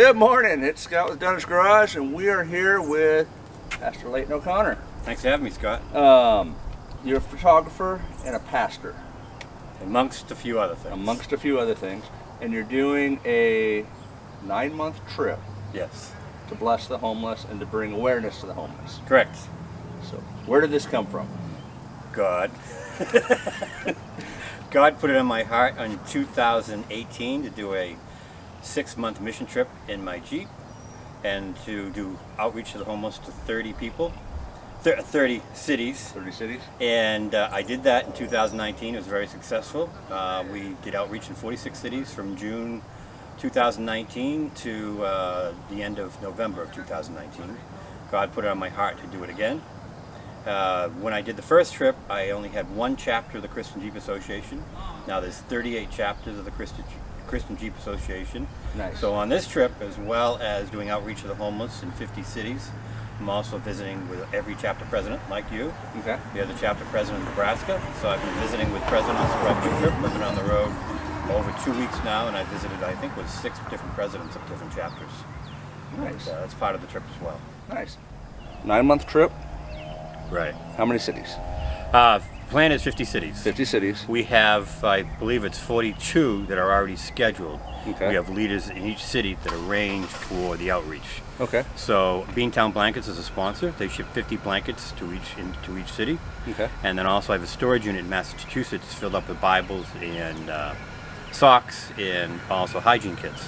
Good morning, it's Scott with Dunnage Garage, and we are here with Pastor Leighton O'Connor. Thanks for having me, Scott. You're a photographer and a pastor. Amongst a few other things. Amongst a few other things. And you're doing a 9-month trip. Yes. To bless the homeless and to bring awareness to the homeless. Correct. So, where did this come from? God. God put it on my heart in 2018 to do a 6-month mission trip in my Jeep and to do outreach to the homeless to 30 people, 30 cities. 30 cities. And I did that in 2019. It was very successful. We did outreach in 46 cities from June 2019 to the end of November of 2019. God put it on my heart to do it again. When I did the first trip, I only had one chapter of the Christian Jeep Association. Now there's 38 chapters of the Christian Jeep Association. Nice. So on this trip, as well as doing outreach to the homeless in 50 cities, I'm also visiting with every chapter president, like you. Okay. You're the chapter president of Nebraska, so I've been visiting with presidents throughout the trip. I've been on the road over 2 weeks now, and I visited, I think, with 6 different presidents of different chapters. Nice. And, that's part of the trip as well. Nice. 9-month trip. Right. How many cities? Plan is 50 cities. 50 cities. We have, I believe it's 42 that are already scheduled. Okay. We have leaders in each city that arrange for the outreach. Okay. So Beantown Blankets is a sponsor. They ship 50 blankets to each city. Okay. And then also I have a storage unit in Massachusetts filled up with Bibles and socks and also hygiene kits.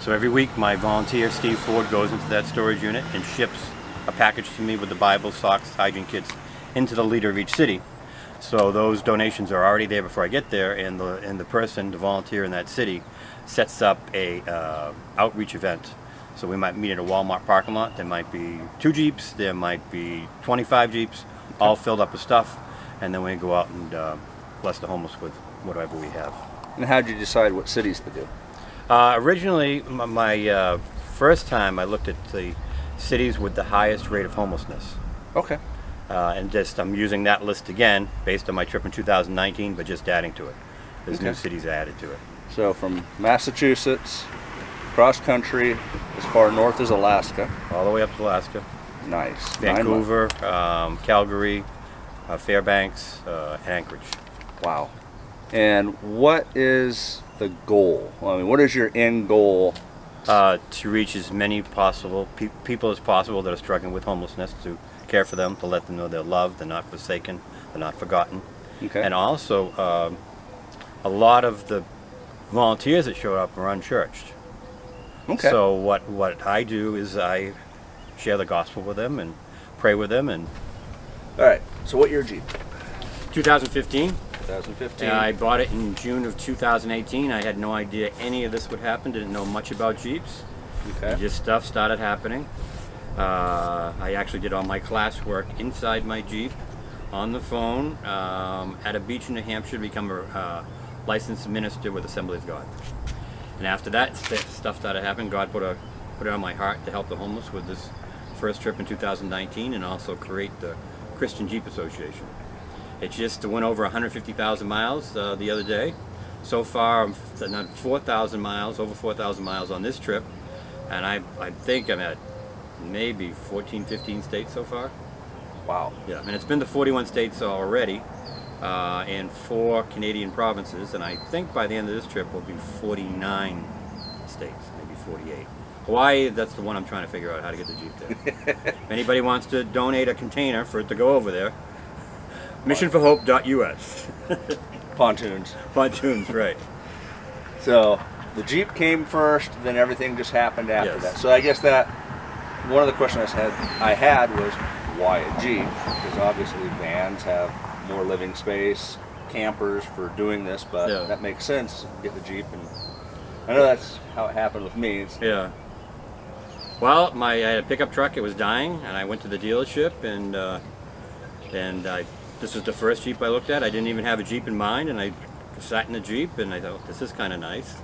So every week my volunteer Steve Ford goes into that storage unit and ships a package to me with the Bible, socks, hygiene kits into the leader of each city. So those donations are already there before I get there, and the person, the volunteer in that city, sets up a outreach event. So we might meet at a Walmart parking lot. There might be 2 Jeeps, there might be 25 Jeeps, all filled up with stuff, and then we go out and bless the homeless with whatever we have. And how did you decide what cities to do? Originally, my first time I looked at the cities with the highest rate of homelessness. Okay. And just I'm using that list again based on my trip in 2019, but just adding to it. There's new cities added to it. So from Massachusetts, cross country, as far north as Alaska. All the way up to Alaska. Nice. Vancouver, Calgary, Fairbanks, and Anchorage. Wow. And what is the goal? I mean, what is your end goal? To reach as many possible people as possible that are struggling with homelessness, to care for them, to let them know they're loved, they're not forsaken, they're not forgotten. Okay. And also, a lot of the volunteers that showed up are unchurched. Okay. So what I do is I share the gospel with them and pray with them. And all right. So what year Jeep? 2015. 2015. I bought it in June of 2018. I had no idea any of this would happen. Didn't know much about Jeeps. Okay. Just stuff started happening. I actually did all my classwork inside my Jeep, on the phone, at a beach in New Hampshire, to become a licensed minister with Assembly of God. And after that, stuff started happening. God put it on my heart to help the homeless with this first trip in 2019, and also create the Christian Jeep Association. It just went over 150,000 miles the other day. So far, I'm over 4,000 miles on this trip, and I think I'm at maybe 14, 15 states so far. Wow. Yeah, and it's been to 41 states already, and 4 Canadian provinces, and I think by the end of this trip will be 49 states, maybe 48. Hawaii, that's the one I'm trying to figure out how to get the Jeep there. If anybody wants to donate a container for it to go over there, missionforhope.us. Pontoons. Pontoons, right. So the Jeep came first, then everything just happened after that. So I guess that one of the questions I had was, why a Jeep? Because obviously vans have more living space, campers for doing this, but that makes sense. Get the Jeep, and I know that's how it happened with me. It's well, I had a pickup truck. It was dying, and I went to the dealership, and this was the first Jeep I looked at. I didn't even have a Jeep in mind, and I sat in the Jeep, and I thought, this is kind of nice.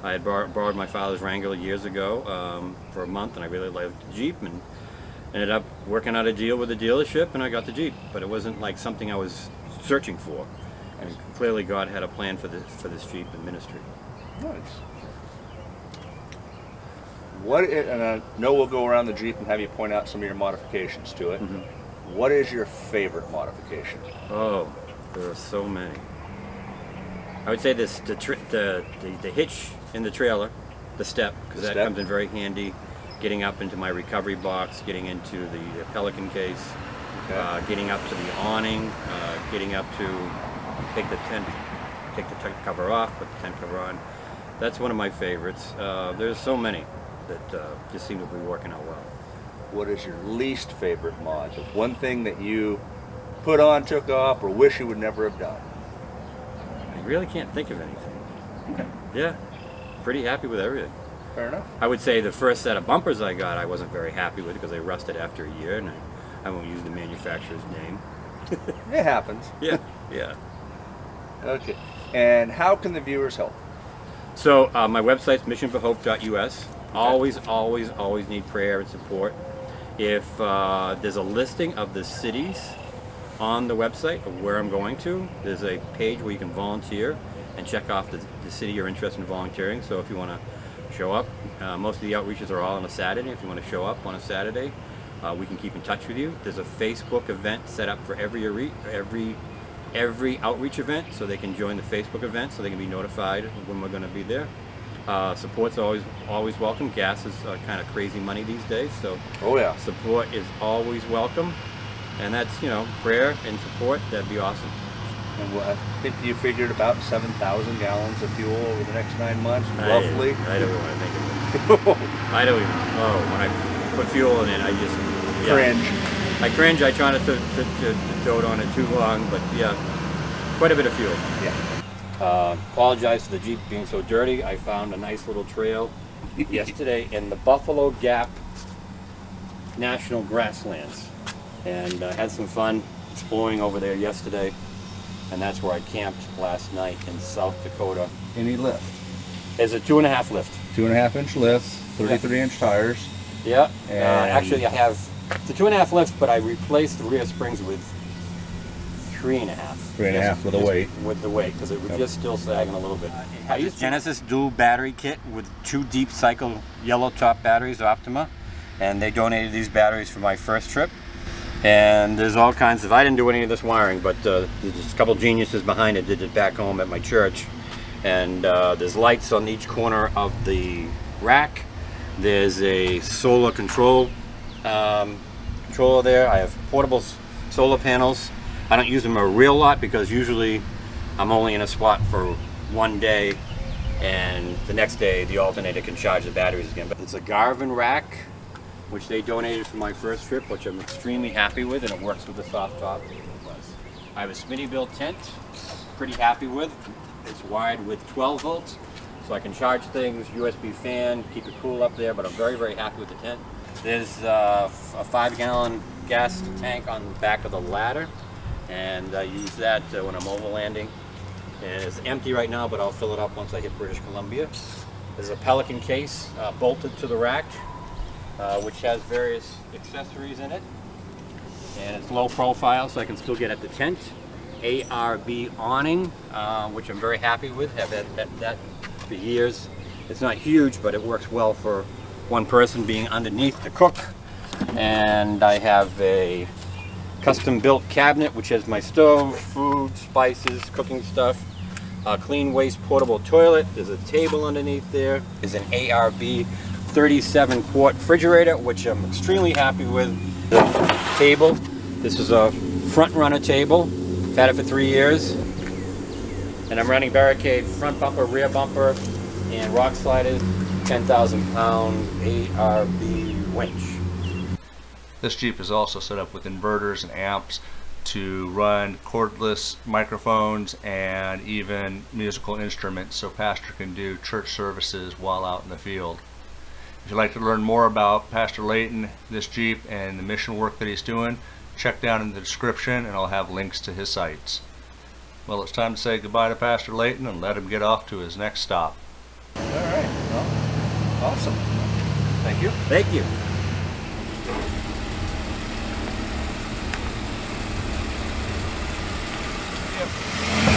I had borrowed my father's Wrangler years ago for a month, and I really liked the Jeep, and ended up working out a deal with the dealership, and I got the Jeep. But it wasn't like something I was searching for. And clearly God had a plan for this Jeep in ministry. Nice. and I know we'll go around the Jeep and have you point out some of your modifications to it. Mm-hmm. What is your favorite modification? Oh, there are so many. I would say this, the hitch in the trailer, the step, because that comes in very handy, getting up into my recovery box, getting into the Pelican case, okay. Getting up to the awning, getting up to take the tent, cover off, put the tent cover on. That's one of my favorites. There's so many that just seem to be working out well. What is your least favorite mod? The one thing that you put on, took off, or wish you would never have done? I really can't think of anything. Okay. Yeah, pretty happy with everything. Fair enough. I would say the first set of bumpers I got, I wasn't very happy with because they rusted after a year, and I won't use the manufacturer's name. It happens. Yeah, yeah. Okay, and how can the viewers help? So my website's missionforhope.us. Always, always, always need prayer and support. If there's a listing of the cities on the website of where I'm going to, there's a page where you can volunteer and check off the city you're interested in volunteering. So if you want to show up, most of the outreaches are all on a Saturday. If you want to show up on a Saturday, we can keep in touch with you. There's a Facebook event set up for every outreach event, so they can join the Facebook event, so they can be notified when we're going to be there. Support's always welcome. Gas is kind of crazy money these days, so oh yeah, support is always welcome. And that's, you know, prayer and support. That'd be awesome. And well, I think you figured about 7,000 gallons of fuel over the next 9 months, roughly. I don't want to think of it. I don't even. Oh, when I put fuel in it, I just cringe. I cringe, I try not to dote on it too long, but yeah, quite a bit of fuel. Yeah. Apologize for the Jeep being so dirty. I found a nice little trail yesterday in the Buffalo Gap National Grasslands, and had some fun exploring over there yesterday, and that's where I camped last night in South Dakota. Any lift? It's a 2.5 lift. 2.5 inch lift, 33-inch tires. Yeah, and actually I have... It's a 2.5 lift, but I replaced the rear springs with 3.5. 3.5 with the weight. With the weight, because it was just still sagging a little bit. I used a Genesis dual battery kit with 2 deep cycle yellow top batteries, Optima, and they donated these batteries for my first trip. And there's all kinds of, I didn't do any of this wiring, but there's just a couple geniuses behind it did it back home at my church. And there's lights on each corner of the rack. There's a solar control controller there. I have portable solar panels. I don't use them a real lot because usually I'm only in a spot for one day, and the next day the alternator can charge the batteries again. But it's a Garvin rack, which they donated for my first trip, which I'm extremely happy with, and it works with the soft top. I have a Smittybilt tent, pretty happy with. It's wired with 12 volts, so I can charge things, USB fan, keep it cool up there, but I'm very, very happy with the tent. There's a 5-gallon gas tank on the back of the ladder, and I use that when I'm overlanding. It's empty right now, but I'll fill it up once I hit British Columbia. There's a Pelican case bolted to the rack, which has various accessories in it. And it's low profile, so I can still get at the tent. ARB awning, which I'm very happy with. Have had that for years. It's not huge, but it works well for one person being underneath to cook. And I have a custom built cabinet which has my stove, food, spices, cooking stuff, a clean waste portable toilet. There's a table underneath. There is an ARB 37 quart refrigerator, which I'm extremely happy with. The table, this is a Front-runner table. I've had it for 3 years, and I'm running Barricade front bumper, rear bumper, and rock sliders. 10,000-pound ARB winch. This Jeep is also set up with inverters and amps to run cordless microphones and even musical instruments, so pastor can do church services while out in the field. If you'd like to learn more about Pastor Leighton, this Jeep, and the mission work that he's doing, check down in the description and I'll have links to his sites. Well, it's time to say goodbye to Pastor Leighton and let him get off to his next stop. All right. Well, awesome. Thank you. Thank you. Yep.